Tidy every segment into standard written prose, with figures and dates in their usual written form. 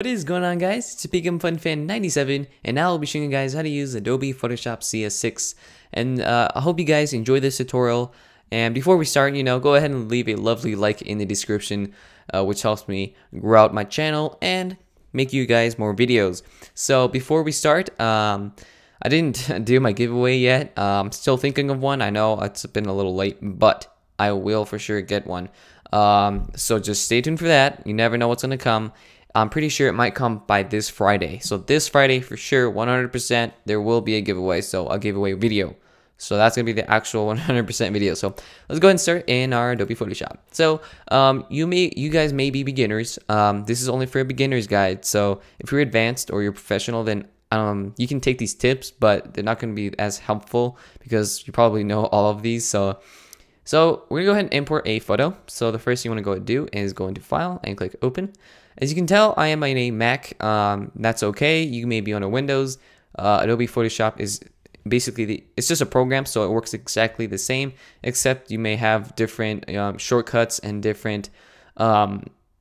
What is going on, guys? It's Fan 97 and I'll be showing you guys how to use Adobe Photoshop CS6. And I hope you guys enjoy this tutorial. And before we start, go ahead and leave a lovely like in the description, which helps me grow out my channel and make you guys more videos. So before we start, I didn't do my giveaway yet. I'm still thinking of one. I know it's been a little late, but I will for sure get one. So just stay tuned for that. You never know what's going to come. I'm pretty sure it might come by this Friday. So this Friday for sure, 100%, there will be a giveaway. So a giveaway video. So that's going to be the actual 100% video. So let's go ahead and start in our Adobe Photoshop. So you guys may be beginners. This is only for a beginner's guide. So if you're advanced or you're professional, then you can take these tips, but they're not going to be as helpful because you probably know all of these. So we're going to go ahead and import a photo. So the first thing you want to go ahead and do is go into File and click Open. As you can tell, I am on a Mac. That's okay. You may be on a Windows. Adobe Photoshop is basically it's just a program, so it works exactly the same, except you may have different shortcuts and different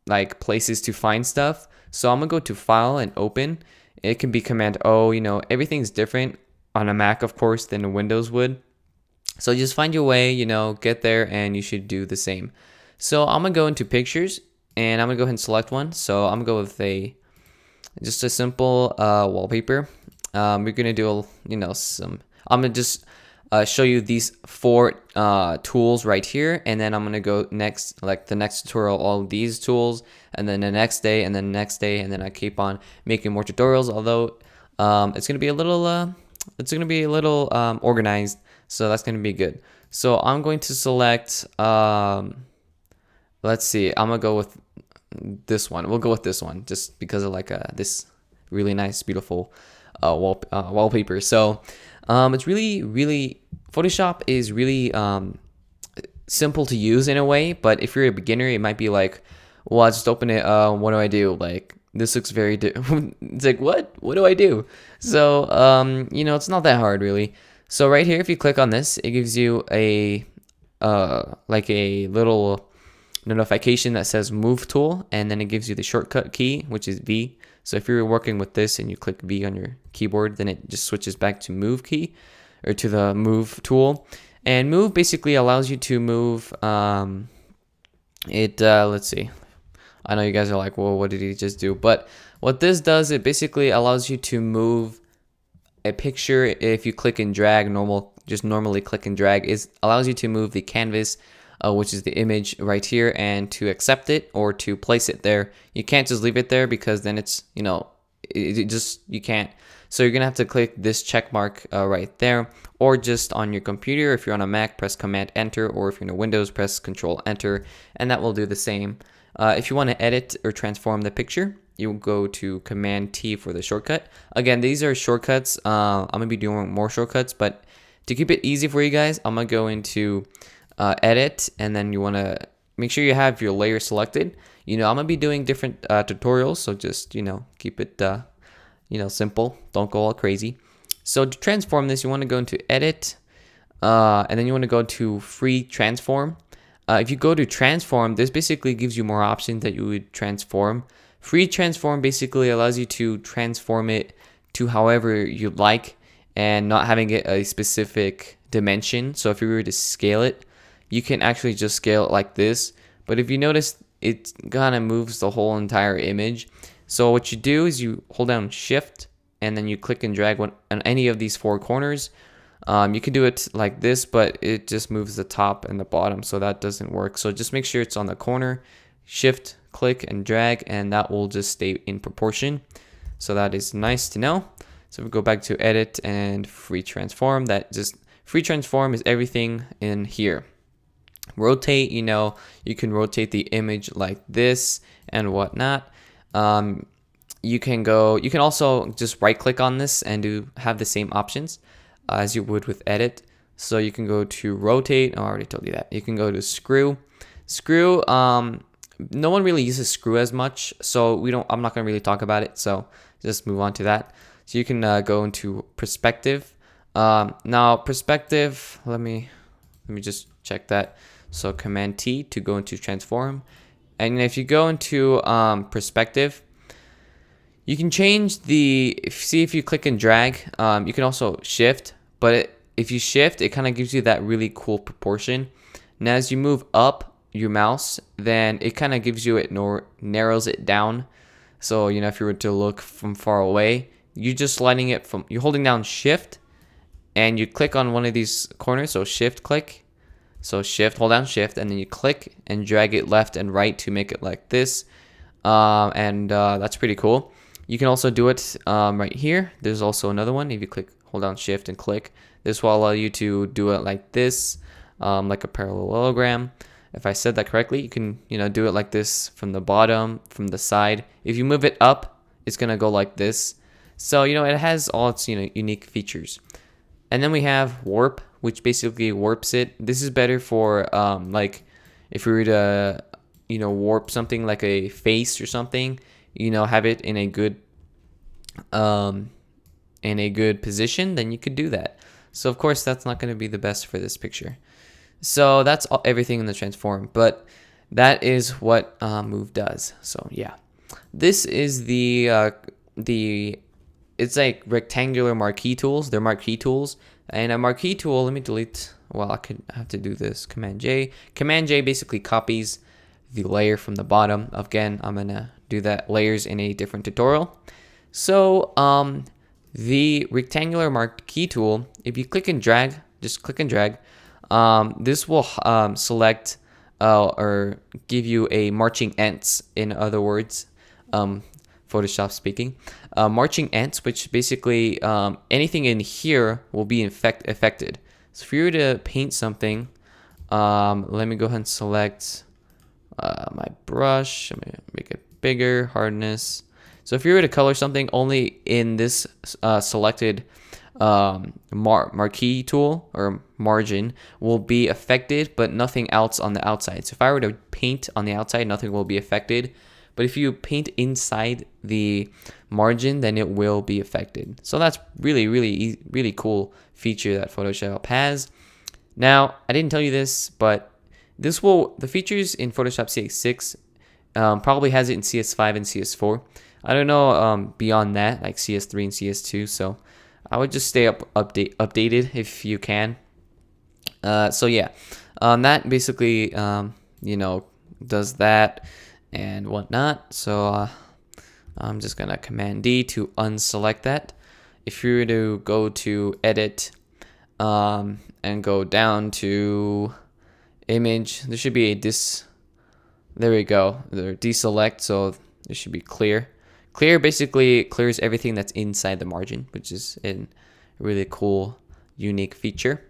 like places to find stuff. So I'm gonna go to File and Open. It can be Command O. Everything's different on a Mac, of course, than a Windows would. So just find your way. Get there, and you should do the same. So I'm gonna go into Pictures. And I'm gonna go ahead and select one. So I'm gonna go with just a simple wallpaper. We're gonna do I'm gonna just show you these four tools right here, and then I'm gonna go next, like the next tutorial, all these tools, and then the next day, and then the next day, and then I keep on making more tutorials. Although it's gonna be a little, organized, so that's gonna be good. So I'm going to select. Let's see. I'm gonna go with this one. We'll go with this one just because of this really nice, beautiful wallpaper. So it's really Photoshop is really simple to use in a way. But if you're a beginner, it might be like, well, I just open it. What do I do? Like this looks very. It's like what do I do? So it's not that hard really. So right here, if you click on this, it gives you a like a little notification that says move tool, and then it gives you the shortcut key, which is V. So if you're working with this and you click V on your keyboard, then it just switches back to move key or to the move tool. And move basically allows you to move let's see, I know you guys are like, well, what did he just do? But what this does, it basically allows you to move a picture. If you click and drag normally click and drag, it allows you to move the canvas, which is the image right here, and to accept it or to place it there. You can't just leave it there because then it's, you can't. So you're going to have to click this check mark right there, or just on your computer. If you're on a Mac, press Command Enter, or if you're in a Windows, press Control Enter, and that will do the same. If you want to edit or transform the picture, you will go to Command T for the shortcut. Again, these are shortcuts. I'm going to be doing more shortcuts, but to keep it easy for you guys, I'm going to go into edit, and then you want to make sure you have your layer selected. I'm gonna be doing different tutorials, so just keep it simple, don't go all crazy. So to transform this, you want to go into edit, and then you want to go to free transform. If you go to transform, this basically gives you more options that you would transform. Free transform basically allows you to transform it to however you like and not having it a specific dimension. So if you were to scale it, you can actually just scale it like this, but if you notice, it kind of moves the whole entire image. So what you do is you hold down Shift, and then you click and drag on any of these four corners. You can do it like this, but it just moves the top and the bottom, so that doesn't work. So just make sure it's on the corner, Shift, click, and drag, and that will just stay in proportion. So that is nice to know. So we go back to Edit and Free Transform. Free Transform is everything in here. Rotate, you can rotate the image like this and whatnot. You can also just right click on this and have the same options as you would with edit. So you can go to rotate. Oh, I already told you that. You can go to screw. No one really uses screw as much, so I'm not gonna really talk about it. So just move on to that. So you can go into perspective. Now perspective. Let me just check that. So Command T to go into transform. And if you go into perspective, You can change the, see if you click and drag, you can also shift, but if you shift, it kind of gives you that really cool proportion. And as you move up your mouse, then it kind of gives you, it narrows it down. So, you know, if you were to look from far away, you're just sliding it from, you're holding down shift and you click on one of these corners. So shift click, so shift, hold down shift, and then you click and drag it left and right to make it like this. That's pretty cool. You can also do it right here. There's also another one. If you click, hold down shift and click, this will allow you to do it like this, like a parallelogram. If I said that correctly, you can, you know, do it like this from the bottom, from the side. If you move it up, it's gonna go like this. So, you know, it has all its, you know, unique features. And then we have warp, which basically warps it. This is better for like if we were to, you know, warp something like a face or something, you know, have it in a good position, then you could do that. So of course that's not going to be the best for this picture. So that's all, everything in the transform, but that is what move does. So yeah, this is the it's like rectangular marquee tools. They're marquee tools, and a marquee tool, let me delete, well, I could have to do this, Command J basically copies the layer from the bottom. Again, I'm gonna do that layers in a different tutorial. So the rectangular marquee tool, if you click and drag, just click and drag, this will select or give you a marching ants, in other words, Photoshop speaking, marching ants, which basically anything in here will be affected. So if you were to paint something, let me go ahead and select my brush. I'm gonna make it bigger, hardness. So if you were to color something, only in this selected marquee tool or margin will be affected, but nothing else on the outside. So if I were to paint on the outside, nothing will be affected. But if you paint inside the margin, then it will be affected. So that's really, really, really cool feature that Photoshop has. Now, I didn't tell you this, but this will, the features in Photoshop CS6 probably has it in CS5 and CS4. I don't know beyond that, like CS3 and CS2. So I would just stay updated if you can. So yeah, that basically, you know, does that and whatnot. So I'm just gonna Command D to unselect that. If you were to go to Edit and go down to Image, there should be a there we go. They're deselect, so it should be clear. Clear basically clears everything that's inside the margin, which is a really cool, unique feature.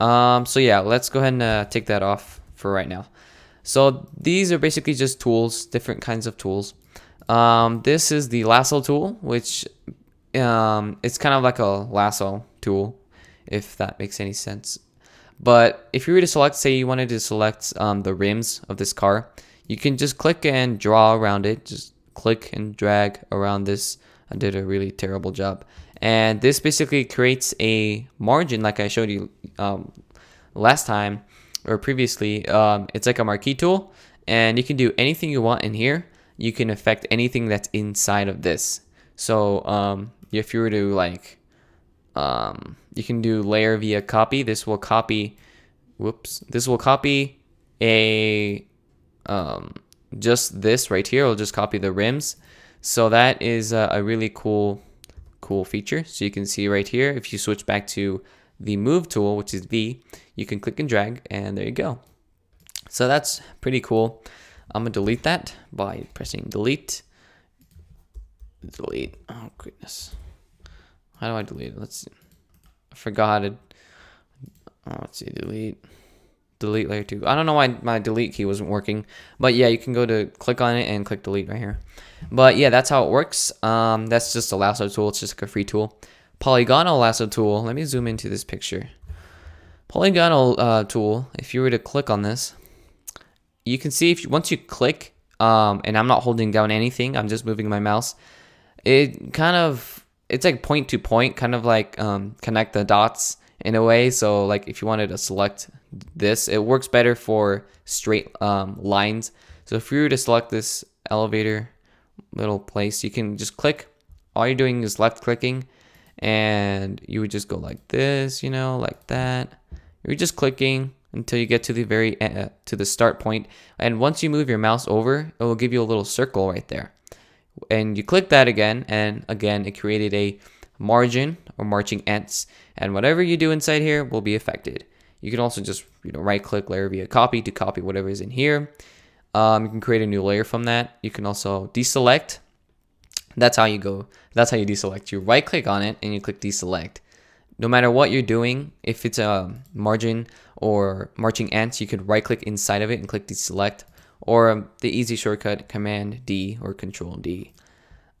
So yeah, let's go ahead and take that off for right now. So these are basically just tools, different kinds of tools. This is the lasso tool, which it's kind of like a lasso tool, if that makes any sense. But if you were to select, say you wanted to select the rims of this car, you can just click and draw around it. Just click and drag around this. I did a really terrible job. And this basically creates a margin like I showed you last time or previously. It's like a marquee tool, and you can do anything you want in here. You can affect anything that's inside of this. So if you were to like, you can do layer via copy. This will copy, whoops, this will copy a, just this right here. We'll just copy the rims. So that is a really cool feature. So you can see right here, if you switch back to the move tool, which is V, you can click and drag, and there you go. So that's pretty cool. I'm gonna delete that by pressing delete. Delete. Oh goodness. How do I delete it? Let's see. I forgot it. Oh, let's see. Delete. Delete layer 2. I don't know why my delete key wasn't working, but yeah, you can go to click on it and click delete right here. But yeah, that's how it works. That's just a lasso tool. It's just like a free tool. Polygonal lasso tool. Let me zoom into this picture. Polygonal tool. If you were to click on this, you can see if you, once you click, and I'm not holding down anything. I'm just moving my mouse. It kind of, it's like point to point, kind of like connect the dots in a way. So like if you wanted to select this, it works better for straight lines. So if you were to select this elevator, little place, you can just click. All you're doing is left clicking, and you would just go like this, you know, like that. You're just clicking until you get to the very to the start point. And once you move your mouse over, it will give you a little circle right there. And you click that again, and again, it created a margin or marching ants, and whatever you do inside here will be affected. You can also just, you know, right click layer via copy to copy whatever is in here. You can create a new layer from that. You can also deselect. That's how you go. That's how you deselect. You right click on it and you click deselect. No matter what you're doing, if it's a margin or marching ants, you could right click inside of it and click deselect, or the easy shortcut Command D or Control D.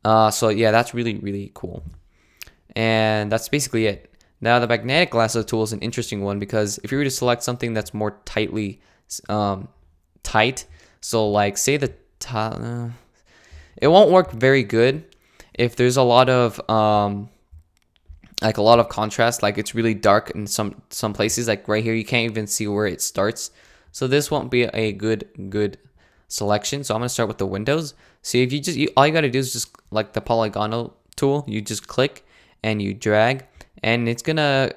So yeah, that's really cool. And that's basically it. Now the magnetic lasso tool is an interesting one, because if you were to select something that's more tightly tight, so like say the top, it won't work very good if there's a lot of like a lot of contrast, like it's really dark in some places, like right here you can't even see where it starts. So this won't be a good selection. So I'm gonna start with the windows. See, if you just all you gotta do is just like the polygonal tool, you just click and you drag, and it's gonna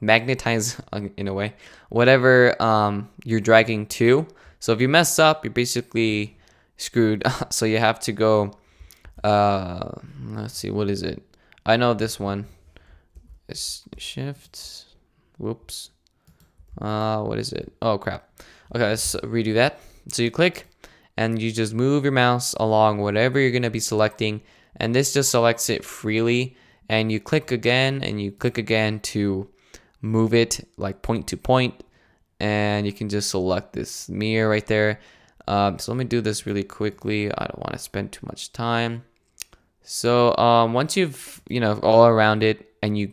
magnetize in a way whatever you're dragging to. So if you mess up, you're basically screwed. So you have to go, let's see, what is it? I know this one. It's shift, whoops. What is it? Oh crap. Okay, let's redo that. So you click and you just move your mouse along whatever you're gonna be selecting, and this just selects it freely. And you click again and you click again to move it like point to point, and you can just select this mirror right there. So let me do this really quickly. I don't want to spend too much time. So once you've, you know, all around it and you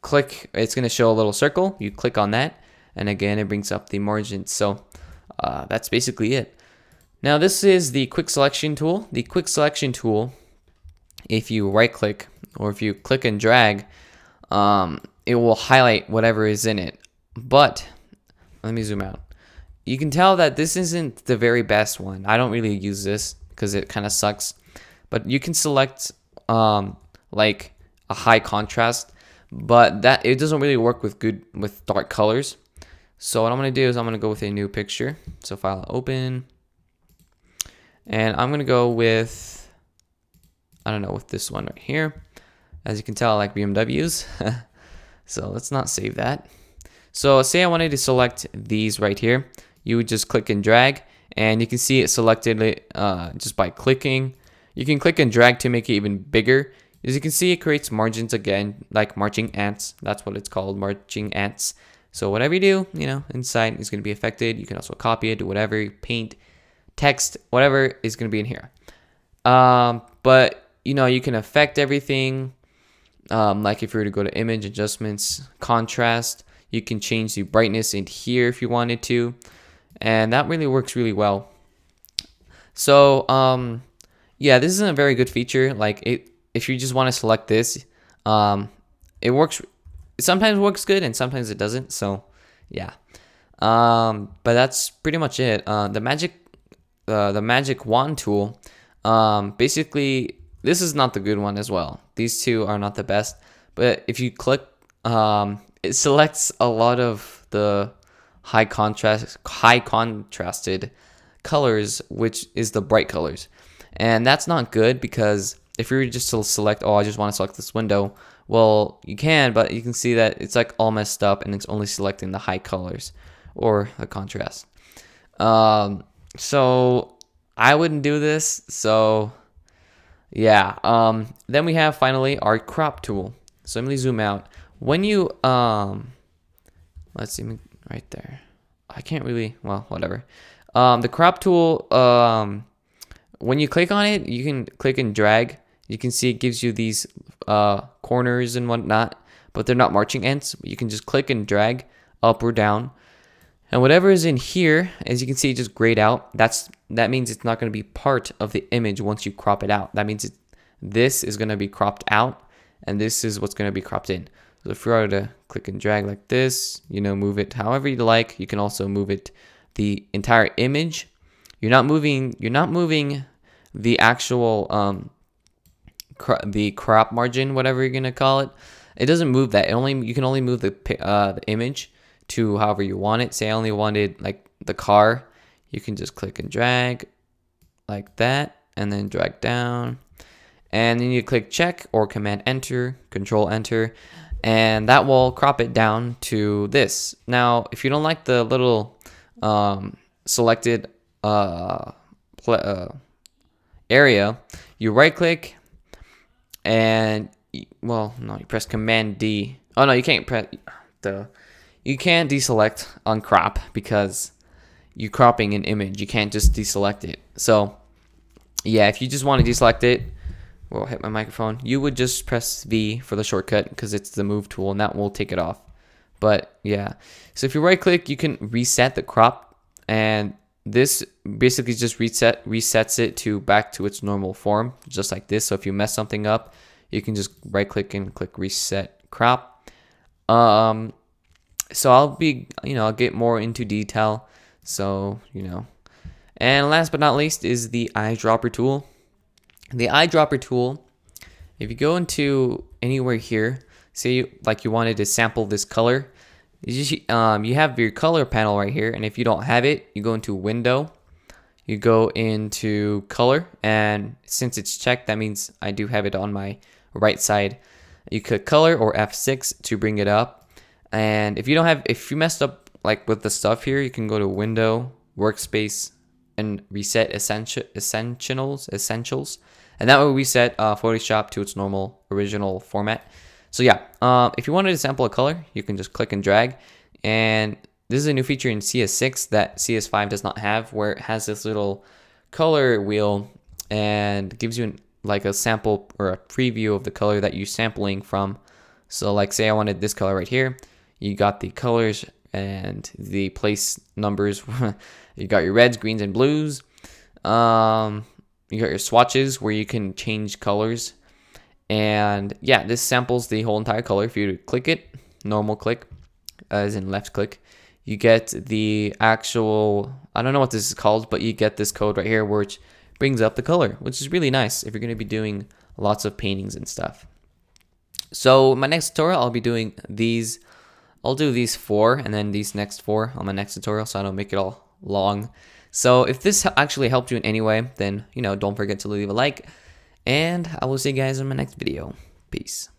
click, it's going to show a little circle. You click on that and again it brings up the margin. So that's basically it. Now this is the quick selection tool. The quick selection tool, if you right click or if you click and drag, it will highlight whatever is in it. But let me zoom out. You can tell that this isn't the very best one. I don't really use this because it kind of sucks, but you can select like a high contrast, but that it doesn't really work with dark colors. So what I'm gonna do is I'm gonna go with a new picture. So file open, and I'm gonna go with, I don't know, with this one right here. As you can tell, I like BMWs. So let's not save that. So say I wanted to select these right here. You would just click and drag, and you can see it selected just by clicking. You can click and drag to make it even bigger. As you can see, it creates margins again, like marching ants. That's what it's called, marching ants. So whatever you do, you know, inside is gonna be affected. You can also copy it, do whatever, paint, text, whatever is gonna be in here. But you know, you can affect everything. Like if you were to go to image adjustments, contrast, you can change the brightness in here if you wanted to, and that really works really well. So yeah, this isn't a very good feature. Like if you just want to select this, it works. It sometimes works good and sometimes it doesn't. So yeah, but that's pretty much it. The magic wand tool, basically. This is not the good one as well. These two are not the best, but if you click, it selects a lot of the high contrasted colors, which is the bright colors. And that's not good, because if you were just to select, oh, I just want to select this window, well, you can, but you can see that it's like all messed up and it's only selecting the high colors or the contrast. So I wouldn't do this. So yeah, then we have finally our crop tool. So let me zoom out. When you let's see, right there, I can't really, well, whatever. The crop tool, when you click on it, you can click and drag. You can see it gives you these corners and whatnot, but they're not marching ants. You can just click and drag up or down, and whatever is in here, as you can see, just grayed out. That means it's not going to be part of the image once you crop it out. That means this is going to be cropped out, and this is what's going to be cropped in. So if you were to click and drag like this, you know, move it however you like. You can also move it the entire image. You're not moving the actual the crop margin, whatever you're gonna call it, it doesn't move that. It only, you can only move the image to however you want it. Say I only wanted like the car, you can just click and drag like that, and then drag down, and then you click check or command enter, control enter, and that will crop it down to this. Now, if you don't like the little selected area, you right click and you press command D. Oh no, you can't press the, you can't deselect on crop because you're cropping an image. You can't just deselect it. So yeah, if you just want to deselect it, well, hit my microphone, you would just press V for the shortcut because it's the move tool, and that will take it off. But yeah, so if you right click, you can reset the crop, and this basically just resets it to back to its normal form, just like this. So if you mess something up, you can just right click and click reset crop. So I'll get more into detail. So, and last but not least is the eyedropper tool. The eyedropper tool, if you go into anywhere here, say you wanted to sample this color, you have your color panel right here, and if you don't have it, you go into window, you go into color, and since it's checked, that means I do have it on my right side. You click color or F6 to bring it up, and if you messed up like with the stuff here, you can go to window, workspace, and reset essentials, and that will reset Photoshop to its normal original format. So yeah, if you wanted to sample a color, you can just click and drag, and this is a new feature in CS6 that CS5 does not have, where it has this little color wheel and gives you a sample or a preview of the color that you're sampling from. So like say I wanted this color right here, you got the colors and the place numbers. You got your reds, greens, and blues. You got your swatches where you can change colors. And yeah, this samples the whole entire color. If you click it, normal click, as in left click, you get the actual, I don't know what this is called, but you get this code right here, which brings up the color, which is really nice if you're going to be doing lots of paintings and stuff. So my next tutorial, I'll do these 4 and then these next 4 on my next tutorial, so I don't make it all long. So if this actually helped you in any way, then, don't forget to leave a like, and I will see you guys in my next video. Peace.